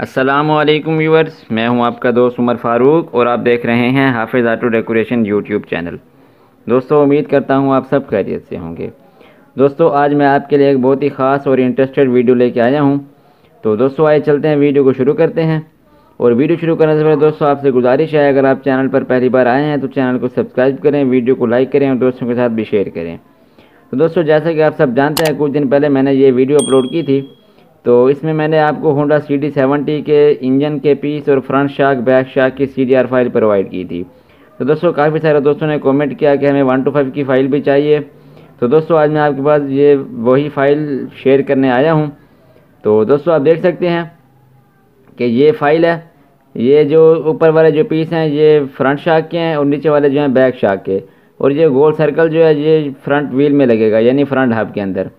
अस्सलामुअलैकुम व्यूअर्स, मैं हूं आपका दोस्त उमर फ़ारूक और आप देख रहे हैं हाफिज़ आटो डेकोरेशन यूट्यूब चैनल। दोस्तों, उम्मीद करता हूं आप सब खैरियत से होंगे। दोस्तों, आज मैं आपके लिए एक बहुत ही ख़ास और इंटरेस्टेड वीडियो लेके आया हूं। तो दोस्तों, आइए चलते हैं, वीडियो को शुरू करते हैं। और वीडियो शुरू करने से पहले दोस्तों आपसे गुजारिश है, अगर आप चैनल पर पहली बार आए हैं तो चैनल को सब्सक्राइब करें, वीडियो को लाइक करें और दोस्तों के साथ भी शेयर करें। तो दोस्तों, जैसा कि आप सब जानते हैं, कुछ दिन पहले मैंने ये वीडियो अपलोड की थी। तो इसमें मैंने आपको होंडा सीडी 70 के इंजन के पीस और फ्रंट शाक, बैक शाक की CDR फाइल प्रोवाइड की थी। तो दोस्तों, काफ़ी सारे दोस्तों ने कमेंट किया कि हमें 125 की फ़ाइल भी चाहिए। तो दोस्तों, आज मैं आपके पास ये वही फ़ाइल शेयर करने आया हूं। तो दोस्तों, आप देख सकते हैं कि ये फ़ाइल है। ये जो ऊपर वाले जो पीस हैं ये फ्रंट शाक के हैं और नीचे वाले जो हैं बैक शाक के, और ये गोल सर्कल जो है ये फ्रंट व्हील में लगेगा, यानी फ्रंट हब के अंदर।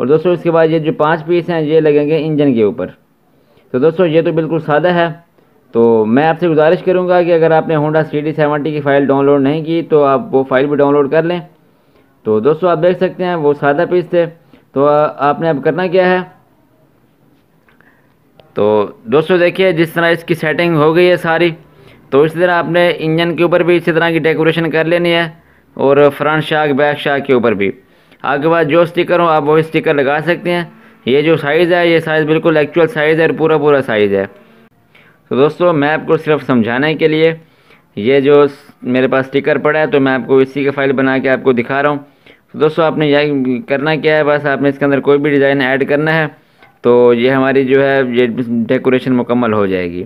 और दोस्तों, इसके बाद ये जो 5 पीस हैं ये लगेंगे इंजन के ऊपर। तो दोस्तों, ये तो बिल्कुल सादा है। तो मैं आपसे गुजारिश करूंगा कि अगर आपने होंडा सीडी 70 की फ़ाइल डाउनलोड नहीं की तो आप वो फ़ाइल भी डाउनलोड कर लें। तो दोस्तों, आप देख सकते हैं वो सादा पीस थे। तो आपने अब करना क्या है, तो दोस्तों देखिए, जिस तरह इसकी सेटिंग हो गई है सारी, तो इसी तरह आपने इंजन के ऊपर भी इसी तरह की डेकोरेशन कर लेनी है और फ्रंट शाक, बैक शाक के ऊपर भी। आपके पास जो स्टिकर हो आप वो स्टिकर लगा सकते हैं। ये जो साइज़ है ये साइज़ बिल्कुल एक्चुअल साइज़ है और पूरा साइज़ है। तो दोस्तों, मैं आपको सिर्फ समझाने के लिए ये जो मेरे पास स्टिकर पड़ा है तो मैं आपको इसी की फ़ाइल बना के आपको दिखा रहा हूँ। तो दोस्तों, आपने यही करना क्या है, बस आपने इसके अंदर कोई भी डिज़ाइन ऐड करना है तो ये हमारी जो है ये डेकोरेशन मुकम्मल हो जाएगी।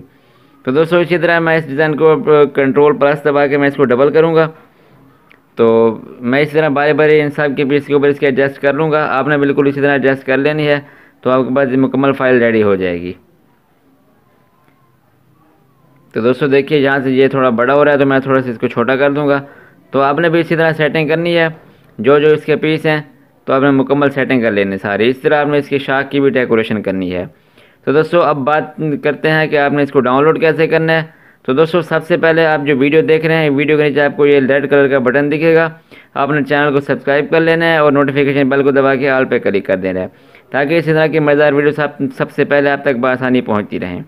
तो दोस्तों, इसी तरह मैं इस डिज़ाइन को Ctrl+ दबा के मैं इसको डबल करूँगा। तो मैं इस तरह बारी-बारी इन सब के पीस के ऊपर इसके एडजस्ट कर लूँगा। आपने बिल्कुल इसी तरह एडजस्ट कर लेनी है तो आपके पास मुकम्मल फ़ाइल रेडी हो जाएगी। तो दोस्तों देखिए, यहाँ से ये थोड़ा बड़ा हो रहा है तो मैं थोड़ा सा इसको छोटा कर दूँगा। तो आपने भी इसी तरह सेटिंग करनी है, जो जो इसके पीस हैं तो आपने मुकम्मल सेटिंग कर लेनी सारी। इस तरह आपने इसकी शाख की भी डेकोरेशन करनी है। तो दोस्तों, अब बात करते हैं कि आपने इसको डाउनलोड कैसे करना है। तो दोस्तों, सबसे पहले आप जो वीडियो देख रहे हैं, वीडियो के नीचे आपको ये रेड कलर का बटन दिखेगा। आपने चैनल को सब्सक्राइब कर लेना है और नोटिफिकेशन बेल को दबा के ऑल पे क्लिक कर देना है, ताकि इसी तरह की मज़ेदार वीडियो सबसे पहले आप तक बआसानी पहुंचती रहें।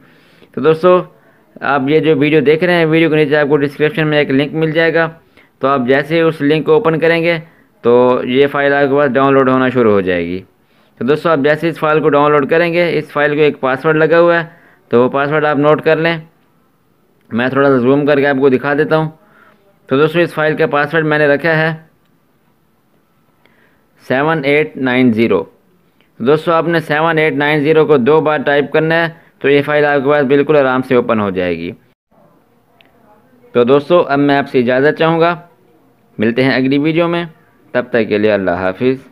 तो दोस्तों, आप ये जो वीडियो देख रहे हैं, वीडियो के नीचे आपको डिस्क्रिप्शन में एक लिंक मिल जाएगा। तो आप जैसे ही उस लिंक को ओपन करेंगे तो ये फ़ाइल आपके पास डाउनलोड होना शुरू हो जाएगी। तो दोस्तों, आप जैसे इस फ़ाइल को डाउनलोड करेंगे, इस फाइल को एक पासवर्ड लगा हुआ है तो वो पासवर्ड आप नोट कर लें। मैं थोड़ा सा जूम करके आपको दिखा देता हूँ। तो दोस्तों, इस फाइल का पासवर्ड मैंने रखा है 7890। दोस्तों, आपने 7890 को 2 बार टाइप करना है तो ये फ़ाइल आपके पास बिल्कुल आराम से ओपन हो जाएगी। तो दोस्तों, अब मैं आपसे इजाज़त चाहूँगा। मिलते हैं अगली वीडियो में, तब तक के लिए अल्लाह हाफिज़।